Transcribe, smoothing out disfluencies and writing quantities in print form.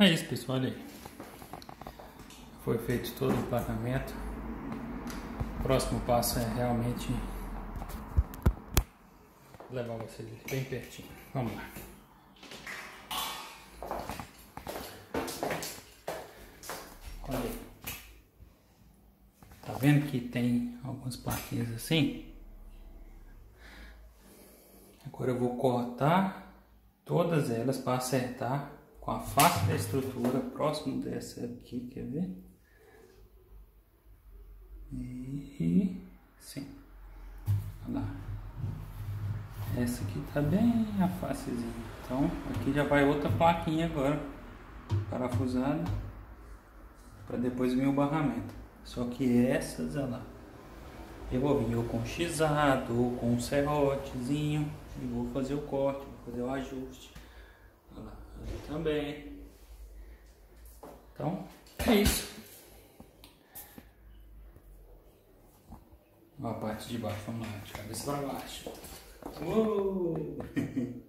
É isso, pessoal, olha aí. Foi feito todo o emplacamento. O próximo passo é realmente levar vocês bem pertinho. Vamos lá. Olha aí. Tá vendo que tem algumas plaquinhas assim? Agora eu vou cortar todas elas para acertar com a face da estrutura próximo dessa aqui, quer ver? E sim, olha lá. Essa aqui tá bem a facezinha. Então aqui já vai outra plaquinha agora parafusada para depois vir o barramento. Só que essas, olha lá, eu vou vir ou com xizado ou com um serrotezinho e vou fazer o corte, vou fazer o ajuste. Olha lá, ali também. Então é isso. A parte de baixo, vamos lá, de cabeça para baixo. Uou!